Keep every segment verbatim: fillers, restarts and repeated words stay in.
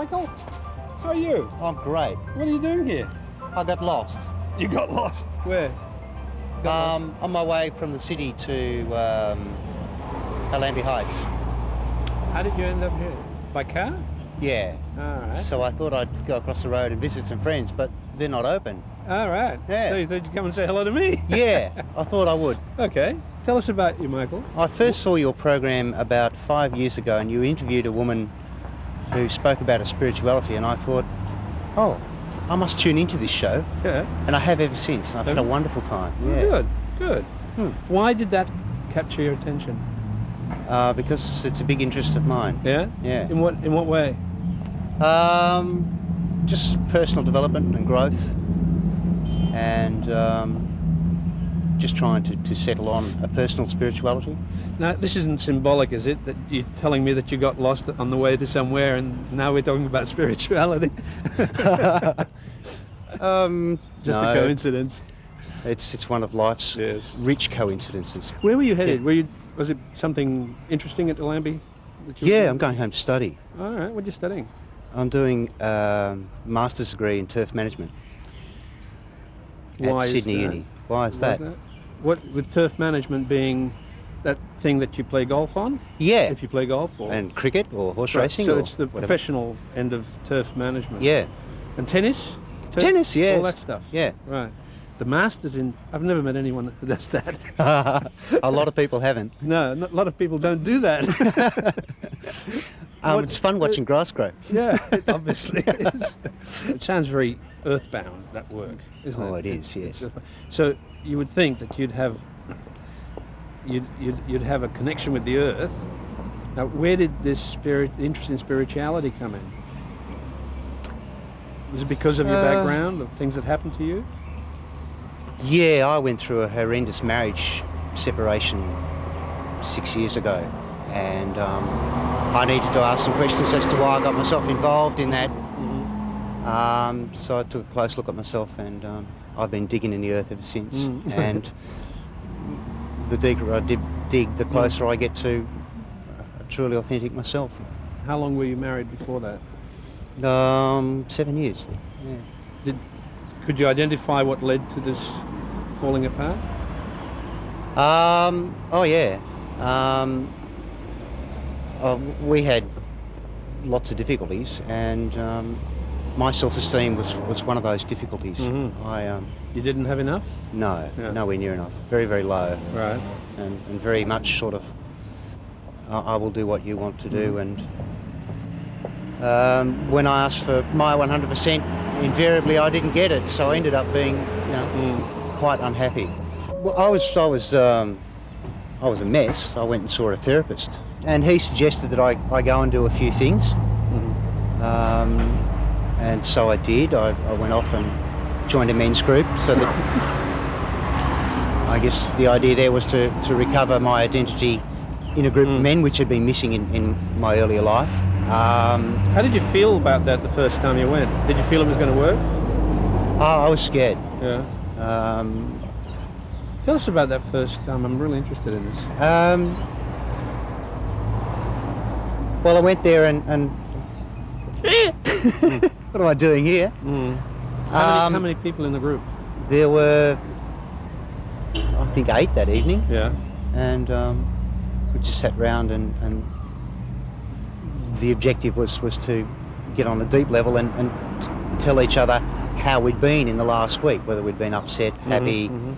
Michael. How are you? I'm great. What are you doing here? I got lost. You got lost? Where? Got um, lost? On my way from the city to um, Alambie Heights. How did you end up here? By car? Yeah. All right. So I thought I'd go across the road and visit some friends, but they're not open. All right. Yeah. So you thought you'd come and say hello to me? Yeah, I thought I would. Okay. Tell us about you, Michael. I first saw your program about five years ago, and you interviewed a woman who spoke about her spirituality, and I thought, oh, I must tune into this show. Yeah. And I have ever since, and I've had a wonderful time. Yeah. Good, good. Hmm. Why did that capture your attention? Uh, because it's a big interest of mine. Yeah? Yeah. In what, in what way? Um, just personal development and growth, and um, just trying to, to settle on a personal spirituality. Now, this isn't symbolic, is it? That you're telling me that you got lost on the way to somewhere and now we're talking about spirituality? um, just no, a coincidence. It's, it's one of life's yes. rich coincidences. Where were you headed? Yeah. Were you, was it something interesting at Alambie? Yeah, I'm going home to study. All right, what are you studying? I'm doing a um, master's degree in turf management. Why at Sydney Uni. Why is that? that? What with turf management being that thing that you play golf on? Yeah. If you play golf, or and cricket or horse right. racing. So or it's the whatever. professional end of turf management. Yeah. And tennis. Turf, tennis, yeah. All that stuff. Yeah. Right. The masters in. I've never met anyone that does that. A lot of people haven't. No, a lot of people don't do that. um, what, it's fun watching it, grass grow. Yeah, it obviously is. It sounds very earthbound, that work, isn't oh, it? Oh, it is, yes. So you would think that you'd have you'd, you'd you'd have a connection with the earth. Now, where did this spirit, interest in spirituality, come in? Was it because of your uh, background, of things that happened to you? Yeah, I went through a horrendous marriage separation six years ago, and um, I needed to ask some questions as to why I got myself involved in that. Um, so I took a close look at myself, and um, I've been digging in the earth ever since. Mm. And the deeper I did dig, the closer mm. I get to uh, truly authentic myself. How long were you married before that? Um, seven years. Yeah. Did, could you identify what led to this falling apart? Um, oh yeah. Um, uh, we had lots of difficulties, and. Um, My self-esteem was, was one of those difficulties. Mm-hmm. I um, you didn't have enough? No, yeah. nowhere near enough. Very, very low. Right. And, and very much sort of, uh, I will do what you want to do. Mm. And um, when I asked for my one hundred percent, invariably I didn't get it. So I ended up being, you know, mm. quite unhappy. Well, I was, I was, um, I was a mess. I went and saw a therapist, and he suggested that I, I go and do a few things. Mm. Um, And so I did. I, I went off and joined a men's group, so that I guess the idea there was to, to recover my identity in a group mm. of men, which had been missing in, in my earlier life. Um, How did you feel about that the first time you went? Did you feel it was going to work? Oh, I was scared. Yeah. Um, Tell us about that first time. I'm really interested in this. Um, well, I went there and... and mm. What am I doing here? Mm. How, um, many, how many people in the group? There were, I think, eight that evening. Yeah. And um, we just sat round, and, and the objective was, was to get on a deep level and, and t tell each other how we'd been in the last week, whether we'd been upset, mm-hmm, happy, mm-hmm.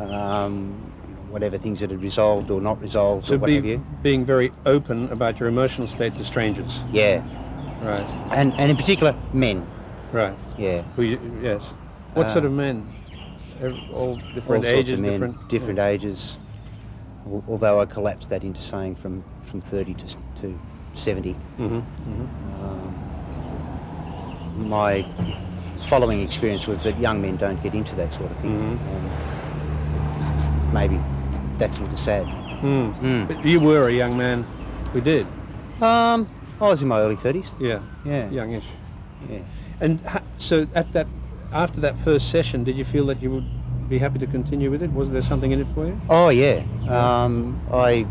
um, whatever things that had resolved or not resolved, so or what be, have you. Being very open about your emotional state to strangers. Yeah. Right. And, and in particular, men. Right. Yeah. Who you, yes. What uh, sort of men? All different all ages? Sorts of men, different different yeah. ages. Although I collapsed that into saying from, from thirty to, to seventy. Mm-hmm. Mm-hmm. Um, my following experience was that young men don't get into that sort of thing. Mm-hmm. um, maybe that's a little sad. Mm. Mm. But you were a young man. We did. Um... I was in my early thirties. Yeah, yeah, youngish. Yeah. And ha so, at that, after that first session, did you feel that you would be happy to continue with it? Was there something in it for you? Oh yeah. Um, I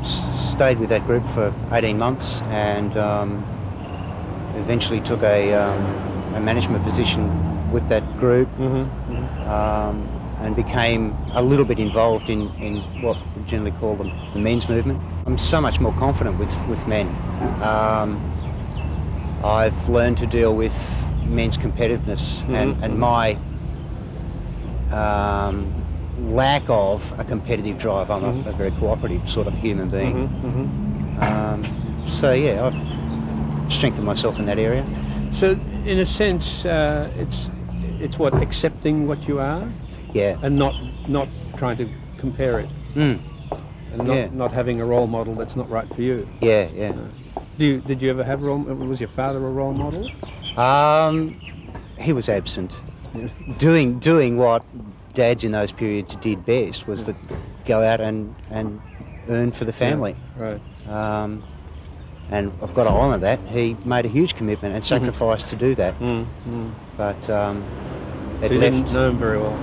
s stayed with that group for eighteen months, and um, eventually took a, um, a management position with that group, mm-hmm. Mm-hmm. Um, and became a little bit involved in, in what we generally call the, the men's movement. I'm so much more confident with, with men. Um, I've learned to deal with men's competitiveness, mm-hmm. and, and my um, lack of a competitive drive. I'm mm-hmm. a, a very cooperative sort of human being. Mm-hmm. Mm-hmm. Um, so yeah, I've strengthened myself in that area. So in a sense, uh, it's it's what, accepting what you are, yeah, and not not trying to compare it, mm. and not, yeah. not having a role model that's not right for you. Yeah, yeah. Uh, do you, did you ever have role? Was your father a role model? Um, he was absent. Yeah. Doing doing what dads in those periods did best was to go out and, and earn for the family. Yeah, right. Um, and I've got to honour that. He made a huge commitment and sacrificed mm-hmm. to do that. Mm-hmm. But um, it so you left. Didn't know him very well.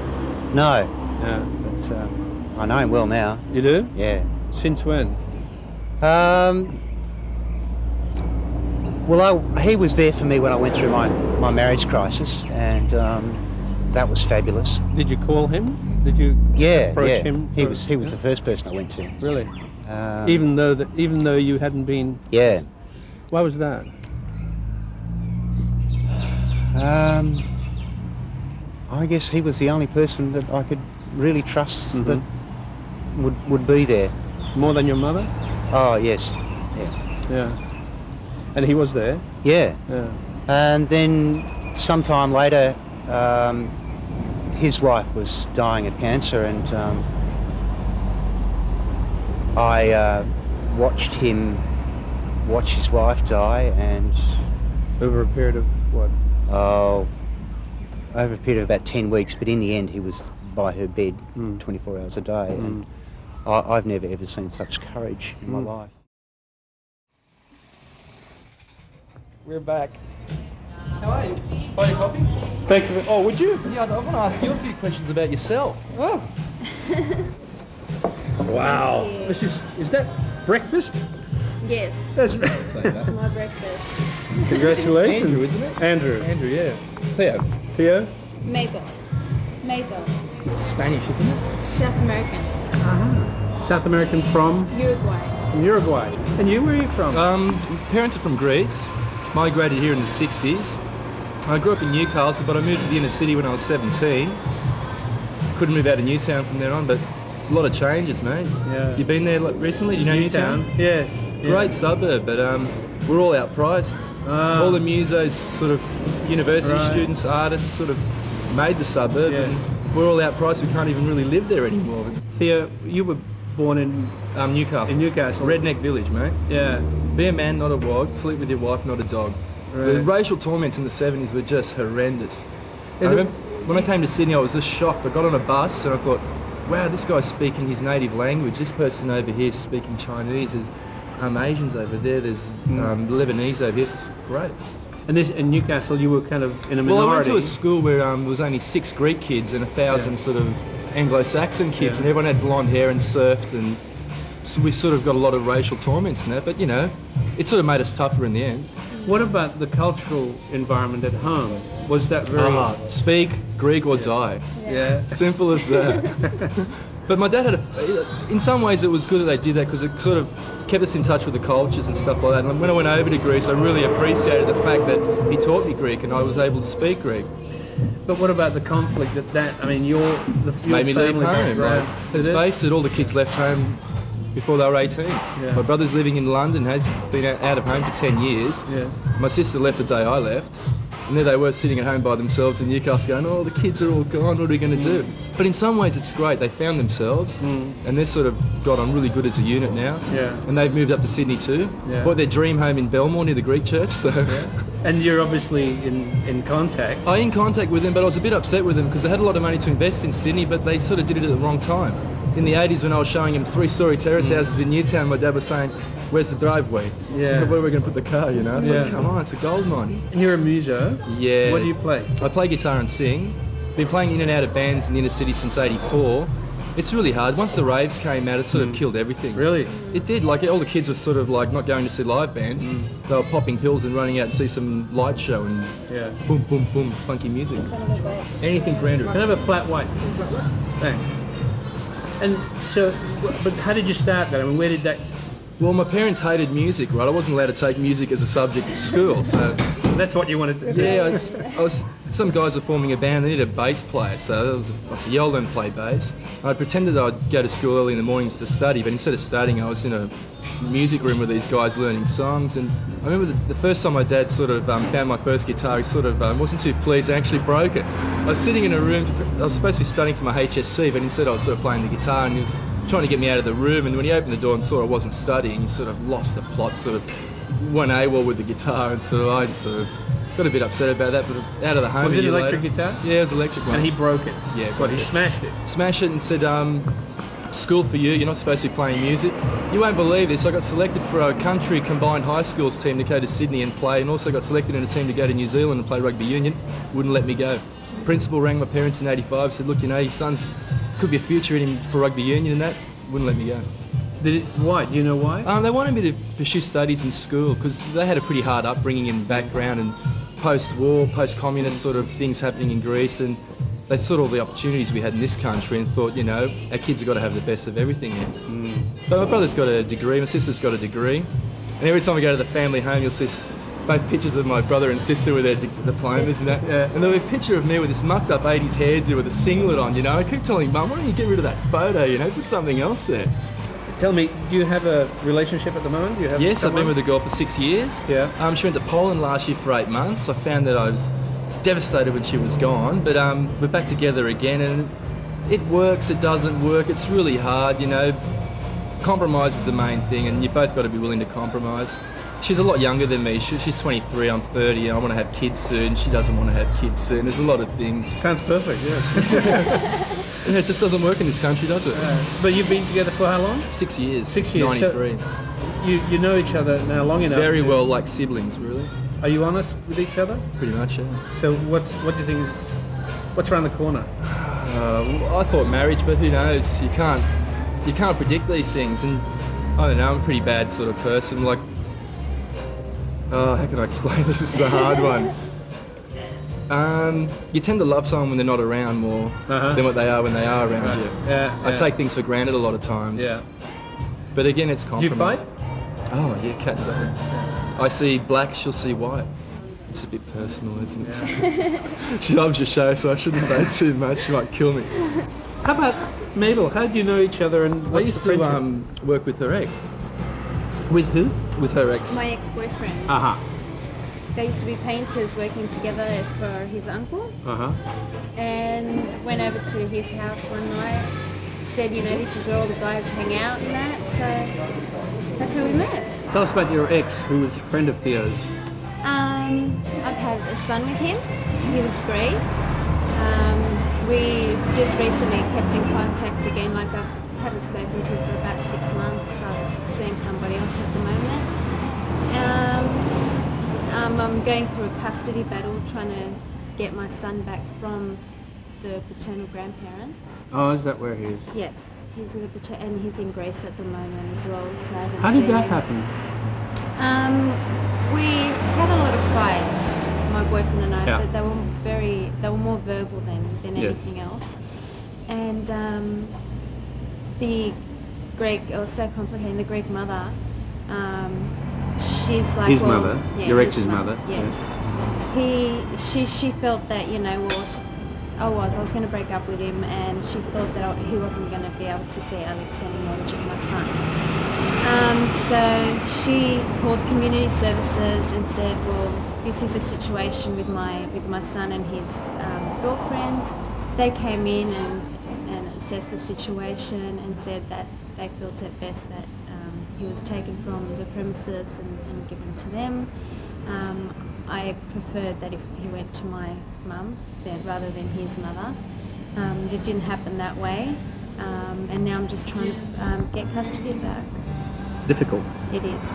No. Yeah. But um, I know him well now. You do? Yeah. Since when? Um. Well, I, he was there for me when I went through my, my marriage crisis, and um, that was fabulous. Did you call him? Did you yeah, approach yeah. him? He was he was yeah. the first person I went to. Really? Um, even though that even though you hadn't been. Yeah. Why was that? Um, I guess he was the only person that I could really trust, mm-hmm. that would would be there. More than your mother? Oh yes. Yeah. Yeah. And he was there? Yeah. yeah. And then sometime later, um, his wife was dying of cancer, and um, I uh, watched him watch his wife die, and... Over a period of what? Oh, uh, over a period of about ten weeks, but in the end he was by her bed mm. twenty-four hours a day, mm. and I, I've never ever seen such courage in mm. my life. We're back. How are you? Buy your coffee? Thank you. Oh, would you? Yeah, I want to ask you a few questions about yourself. Oh. Wow. This is, is that breakfast? Yes. That's that. my breakfast. Congratulations. Andrew, isn't it? Andrew. Andrew, yeah. Theo. Theo? Mabel. Mabel. It's Spanish, isn't it? South American. Ah. South American from? Uruguay. From Uruguay. And you, where are you from? Um, parents are from Greece. Migrated here in the sixties. I grew up in Newcastle, but I moved to the inner city when I was seventeen. Couldn't move out of Newtown from there on, but a lot of changes, mate. Yeah. You've been there like, recently? Do you know Newtown? Newtown? Yeah. yeah. Great suburb, but um, we're all outpriced. Uh, all the musos, sort of university right. students, artists, sort of made the suburb, yeah. and we're all outpriced. We can't even really live there anymore. Theo, you were born in um, Newcastle. In Newcastle. Redneck village, mate. Yeah. Be a man, not a wog. Sleep with your wife, not a dog. Right. The racial torments in the seventies were just horrendous. I remember when I came to Sydney, I was just shocked. I got on a bus and I thought, wow, this guy's speaking his native language. This person over here is speaking Chinese. There's um, Asians over there. There's um, Lebanese over here. It's great. And this, in Newcastle, you were kind of in a minority. Well, I went to a school where um, there was only six Greek kids and a thousand yeah. sort of Anglo-Saxon kids, yeah. and everyone had blonde hair and surfed, and so we sort of got a lot of racial torments in that, but you know, it sort of made us tougher in the end. What about the cultural environment at home? Was that very hard? Uh, speak Greek or yeah. die. Yeah. yeah. Simple as that. But my dad had a, in some ways it was good that they did that because it sort of kept us in touch with the cultures and stuff like that. And when I went over to Greece, I really appreciated the fact that he taught me Greek and I was able to speak Greek. But what about the conflict that that, I mean, your, the, your made me leave home, right? Let's face it, all the kids left home before they were eighteen. Yeah. My brother's living in London, has been out of home for ten years. Yeah. My sister left the day I left. And there they were sitting at home by themselves in Newcastle going, oh, the kids are all gone, what are we going to mm. do? But in some ways it's great, they found themselves mm. and they've sort of got on really good as a unit now. Yeah. And they've moved up to Sydney too. Yeah. Bought their dream home in Belmore near the Greek church, so... Yeah. And you're obviously in, in contact. I'm in contact with them, but I was a bit upset with them because they had a lot of money to invest in Sydney, but they sort of did it at the wrong time. In the eighties, when I was showing him three-storey terrace mm. houses in Newtown, my dad was saying, where's the driveway? Yeah. Where are we going to put the car, you know? Yeah. Like, come on, it's a gold mine. And you're a muso. Yeah. What do you play? I play guitar and sing. Been playing in and out of bands in the inner city since eighty-four. it's really hard. Once the raves came out, it sort of mm. killed everything. Really? It did. Like, all the kids were sort of like not going to see live bands. Mm. They were popping pills and running out and see some light show and yeah. boom, boom, boom, funky music. Anything grander. Can I have a flat white? Thanks. And so, but how did you start that? I mean, where did that? Well, my parents hated music, right? I wasn't allowed to take music as a subject at school, so... That's what you wanted to do? Yeah, I was, I was, some guys were forming a band, they needed a bass player, so I was, I was yelled and played bass. I pretended that I'd go to school early in the mornings to study, but instead of studying, I was in a music room with these guys learning songs, and I remember the, the first time my dad sort of um, found my first guitar, he sort of um, wasn't too pleased, and actually broke it. I was sitting in a room, I was supposed to be studying for my H S C, but instead I was sort of playing the guitar, and he was trying to get me out of the room, and when he opened the door and saw I wasn't studying, he sort of lost the plot, sort of went AWOL with the guitar, and so I just sort of got a bit upset about that, but out of the home. Was it an electric later. guitar? Yeah, it was an electric one. And he broke it? Yeah. What, he it. smashed it? Smashed it and said, um, school for you, you're not supposed to be playing music. You won't believe this, I got selected for a country combined high schools team to go to Sydney and play, and also got selected in a team to go to New Zealand and play rugby union. Wouldn't let me go. Principal rang my parents in eighty-five, said, look, you know, your son's could be a future in him for rugby union and that, wouldn't let me go. Did it, why? Do you know why? Um, they wanted me to pursue studies in school because they had a pretty hard upbringing and background, and post-war, post-communist sort of things happening in Greece, and they saw all the opportunities we had in this country and thought, you know, our kids have got to have the best of everything here. Mm. But my brother's got a degree, my sister's got a degree, and every time I go to the family home you'll see both pictures of my brother and sister with their diplomas and that. Yeah. And there was a picture of me with this mucked up eighties hairdo with a singlet on, you know. I keep telling Mum, why don't you get rid of that photo, you know, put something else there. Tell me, do you have a relationship at the moment? Do you have yes, someone? I've been with a girl for six years. Yeah. Um, she went to Poland last year for eight months. I found that I was devastated when she was gone, but um, we're back together again, and it works, it doesn't work, it's really hard, you know. Compromise is the main thing, and you've both got to be willing to compromise. She's a lot younger than me. She, she's twenty-three, I'm thirty, I want to have kids soon. She doesn't want to have kids soon. There's a lot of things. Sounds perfect, yeah. Yeah, it just doesn't work in this country, does it? Uh, but you've been together for how long? Six years. Six years. ninety-three. So you, you know each other now long enough. Very well, like siblings, really. Are you honest with each other? Pretty much, yeah. So what's, what do you think is, what's around the corner? Uh, well, I thought marriage, but who knows? You can't, you can't predict these things, and I don't know, I'm a pretty bad sort of person. Like, oh, how can I explain this? This is a hard one. Um, you tend to love someone when they're not around more uh-huh. than what they are when they are around right. you. Yeah, I yeah. take things for granted a lot of times. Yeah. But again, it's compromise. You fight? Oh, yeah, cat and dog. Yeah. I see black, she'll see white. It's a bit personal, isn't it? Yeah. She loves your show, so I shouldn't say too much. She might kill me. How about Mabel? How do you know each other? And I used to um, work with her ex. With who? With her ex. My ex-boyfriend. Uh huh. They used to be painters working together for his uncle. Uh huh. And went over to his house one night. Said, you know, this is where all the guys hang out and that. So that's how we met. Tell us about your ex, who was a friend of Theo's. Um, I've had a son with him. He was great. Um, we just recently kept in contact again. Like I've. I haven't spoken to him for about six months. I'm seeing somebody else at the moment. Um, um, I'm going through a custody battle trying to get my son back from the paternal grandparents. Oh, is that where he is? Yes, he's with a paternal, and he's in Greece at the moment as well. So I How did that him. happen? Um, we had a lot of fights, my boyfriend and I, yeah. but they were very, they were more verbal than than yes. anything else, and. Um, The Greek, or so complicated, the Greek mother, um, she's like... His well, mother, yeah, your ex's mother. mother. Yes. yes. He, she, she felt that, you know, well, she, I was, I was going to break up with him, and she felt that I, he wasn't going to be able to see Alex anymore, which is my son. Um, so she called community services and said, well, this is a situation with my, with my son and his um, girlfriend. They came in and assessed the situation and said that they felt it best that um, he was taken from the premises and, and given to them. Um, I preferred that if he went to my mum then, rather than his mother. Um, it didn't happen that way, um, and now I'm just trying to um, get custody back. Difficult. It is.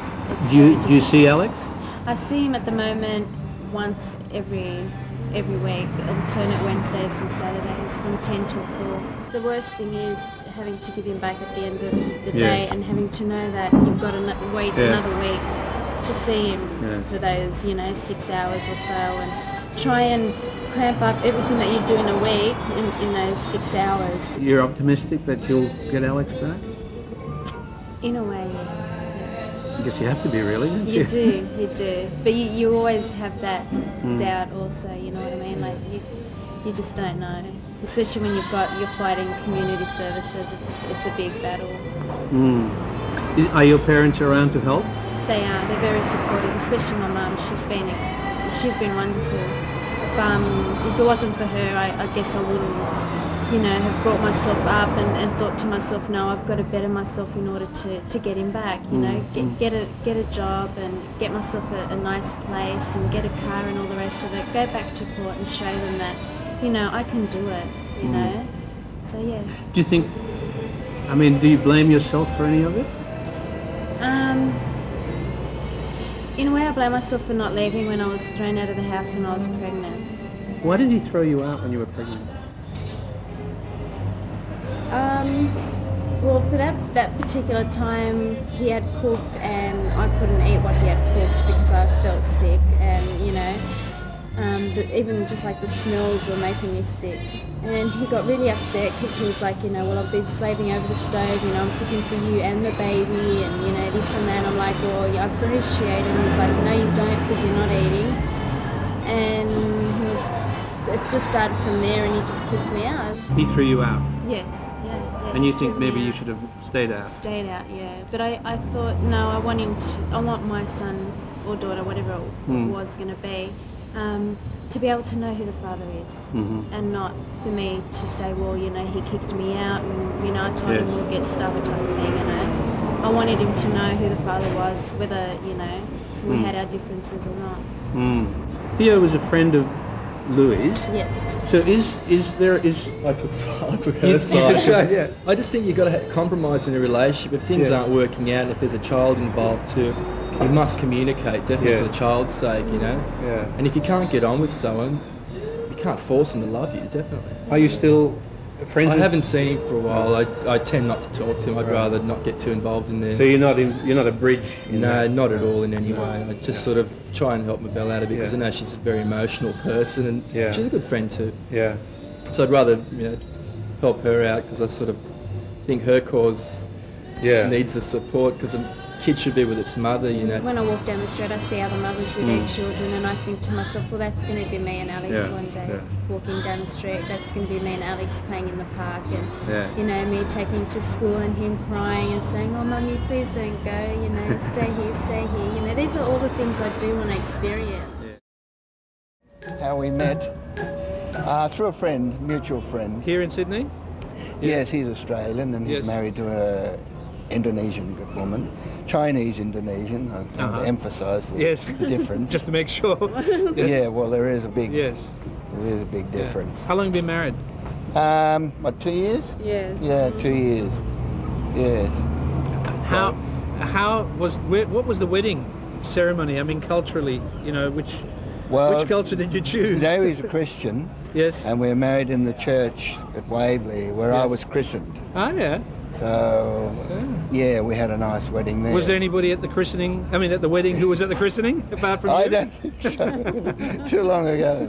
It's do you, do you see Alex? I see him at the moment once every every week, alternate Wednesdays and Saturdays from ten till four. The worst thing is having to give him back at the end of the yeah. day and having to know that you've got to wait yeah. another week to see him yeah. for those, you know, six hours or so, and try and cramp up everything that you do in a week in, in those six hours. You're optimistic that you'll get Alex back? In a way, yes. I guess you have to be, really. Don't you? You do, you do. But you, you always have that mm. doubt also, you know what I mean? Like, you you just don't know. Especially when you've got, you're fighting community services, it's it's a big battle. Mm. Are your parents around to help? They are, they're very supportive, especially my mum. She's been, she's been wonderful. If, um, if it wasn't for her, I, I guess I wouldn't. You know, have brought myself up and, and thought to myself, no, I've got to better myself in order to, to get him back, you know, get get a get a job and get myself a, a nice place and get a car and all the rest of it, go back to court and show them that, you know, I can do it, you mm. know, so yeah. Do you think, I mean, do you blame yourself for any of it? Um, in a way I blame myself for not leaving when I was thrown out of the house when I was pregnant. Why did he throw you out when you were pregnant? Um, well, for that, that particular time, he had cooked and I couldn't eat what he had cooked because I felt sick, and, you know, um, the, even just like the smells were making me sick. And he got really upset because he was like, you know, well, I've been slaving over the stove, you know, I'm cooking for you and the baby and, you know, this and that. And I'm like, well, yeah, I appreciate it. And he's like, no, you don't, because you're not eating. And he was, it's just started from there, and he just kicked me out. He threw you out? Yes. And you think maybe you should have stayed out? Stayed out, yeah. But I, I thought, no, I want him to, I want my son or daughter, whatever it mm. was going to be, um, to be able to know who the father is. Mm-hmm. And not for me to say, well, you know, he kicked me out and, you know, I told yes. him we'll get stuffed type thing. And I, I wanted him to know who the father was, whether, you know, we mm. had our differences or not. Mm. Theo was a friend of Louise. Yes. So is is there is I took I took her side. Sure, yeah. I just think you've got to have compromise in a relationship. If things yeah. aren't working out, and if there's a child involved too, you must communicate, definitely yeah. for the child's sake, you know. Yeah. And if you can't get on with someone, you can't force them to love you, definitely. Are you still friends? I haven't seen him for a while. I, I tend not to talk to him. I'd right. rather not get too involved in there. So you're not in, you're not a bridge? In no, that? Not at all in any no. way. I just yeah. sort of try and help my Belle out of it, because yeah. I know she's a very emotional person, and yeah. she's a good friend too. Yeah. So I'd rather, you know, help her out, because I sort of think her cause yeah. needs the support, because a kid should be with its mother, you know. When I walk down the street, I see other mothers with mm. their children, and I think to myself, well, that's going to be me and Alex yeah. one day. Yeah. Walking down the street, that's going to be me and Alex playing in the park, and yeah. you know, me taking him to school and him crying and saying, oh, Mummy, please don't go, you know, stay here, stay here. You know, these are all the things I do want to experience. Yeah. How we met? Uh, through a friend, mutual friend. Here in Sydney? Yes, yes, he's Australian, and he's yes. married to a Indonesian woman, Chinese-Indonesian, I can uh-huh. emphasise the yes. difference. Just to make sure. Yes. Yeah, well, there is a big yes. there's a big difference. Yeah. How long have you been married? Um, what, two years? Yes. Yeah, two years. Yes. How, so, how was, what was the wedding ceremony? I mean, culturally, you know, which, well, which culture did you choose? Now he's a Christian. Yes. And we were married in the church at Waverley, where yes. I was christened. Oh, yeah. So, yeah, we had a nice wedding there. Was there anybody at the christening, I mean at the wedding, who was at the christening, apart from you? I don't think so. Too long ago.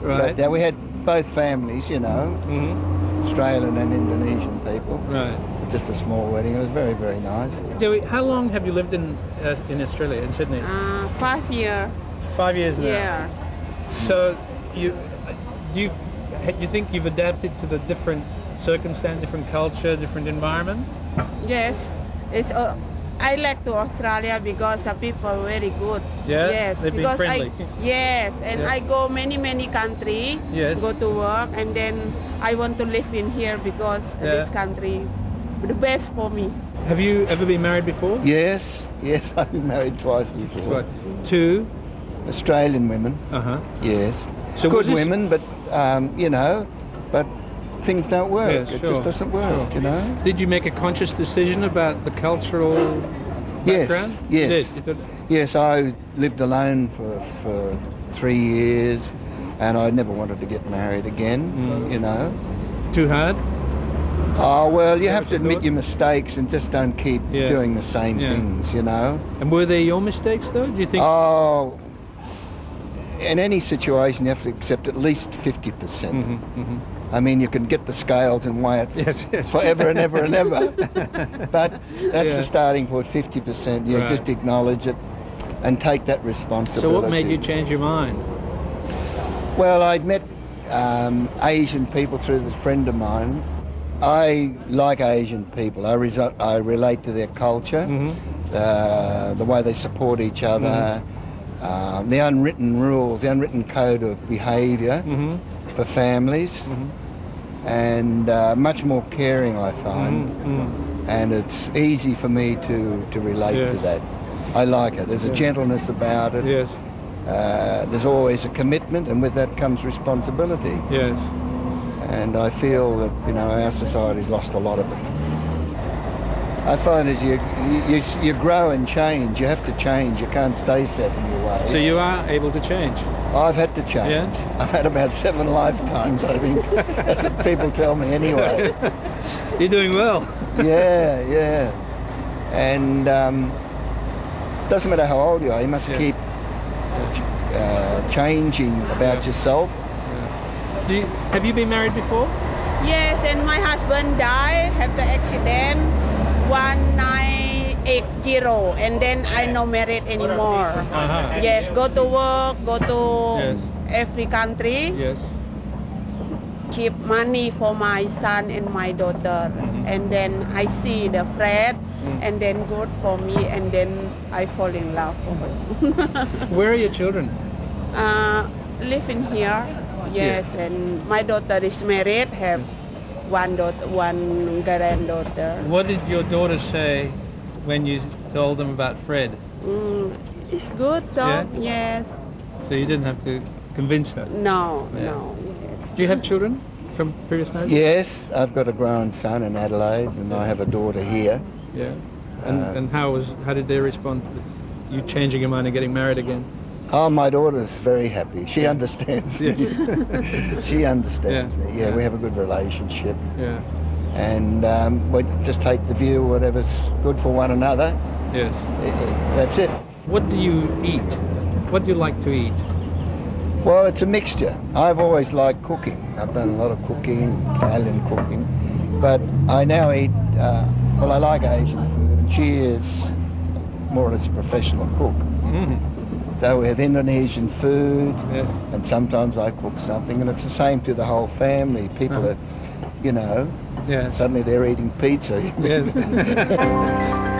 Right. But uh, we had both families, you know, mm-hmm. Australian and Indonesian people. Right. Just a small wedding. It was very, very nice. Dewey, how long have you lived in uh, in Australia, in Sydney? Uh, five years. Five years now? Yeah. So, you, do you, you think you've adapted to the different circumstance, different culture, different environment? Yes, it's. Uh, I like to Australia because the people are very good. Yeah, yes, they've been friendly. I, yes, and yeah. I go many many country. Yes. Go to work, and then I want to live in here because yeah. this country, the best for me. Have you ever been married before? Yes, yes, I've been married twice before. Right. Two Australian women. Uh huh. Yes, so good women, but um, you know, but. Things don't work. Yes, sure. It just doesn't work, sure. you know. Did you make a conscious decision about the cultural yes, background? Yes, yes. Yes, I lived alone for, for three years. and I never wanted to get married again, mm. you know. Too hard? Oh, well, you have to admit your mistakes and just don't keep yeah. doing the same yeah. things, you know. And were they your mistakes, though? Do you think? Oh, in any situation, you have to accept at least fifty percent. Mm-hmm, mm-hmm. I mean, you can get the scales and weigh it yes, yes. forever and ever and ever. But that's yeah. the starting point, fifty percent. You right. just acknowledge it and take that responsibility. So what made you change your mind? Well, I'd met um, Asian people through this friend of mine. I like Asian people. I, result, I relate to their culture, mm-hmm. uh, the way they support each other, mm-hmm. uh, the unwritten rules, the unwritten code of behaviour mm-hmm. for families, mm-hmm. and uh, much more caring, I find. Mm-hmm. And it's easy for me to, to relate yes. to that. I like it. There's a yes. gentleness about it. Yes. Uh, there's always a commitment, and with that comes responsibility. Yes. And I feel that, you know, our society's lost a lot of it. I find as you, you you grow and change, you have to change. You can't stay set in your way. So you are able to change? I've had to change. Yeah? I've had about seven lifetimes, I think. That's what people tell me anyway. You're doing well. yeah, yeah. And um, doesn't matter how old you are, you must yeah. keep uh, changing about yeah. yourself. Do you, have you been married before? Yes, and my husband died, had the accident, one nine eight zero, and then I no married anymore. Uh-huh. Yes, go to work, go to yes. every country, yes. keep money for my son and my daughter, mm-hmm. and then I see the Fred, mm-hmm. and then good for me, and then I fall in love. Where are your children? Uh, live in here. Yes, yeah. And my daughter is married, have one daughter, one granddaughter. What did your daughter say when you told them about Fred? Mm, it's good talk, yeah? Yes. So you didn't have to convince her? No, yeah. no, yes. Do you have children from previous marriage? Yes, I've got a grown son in Adelaide, and I have a daughter here. Yeah, and, uh, and how was how did they respond to you changing your mind and getting married again? Oh, my daughter's very happy. She yeah. understands me. Yes. She understands yeah. me. Yeah, yeah, we have a good relationship. Yeah. And um, we just take the view, whatever's good for one another. Yes. That's it. What do you eat? What do you like to eat? Well, it's a mixture. I've always liked cooking. I've done a lot of cooking, Italian cooking. But I now eat, uh, well, I like Asian food. And she is more or less a professional cook. Mm-hmm. So we have Indonesian food, yes. and sometimes I cook something, and it's the same to the whole family. People oh. are, you know, yes. suddenly they're eating pizza. Yes.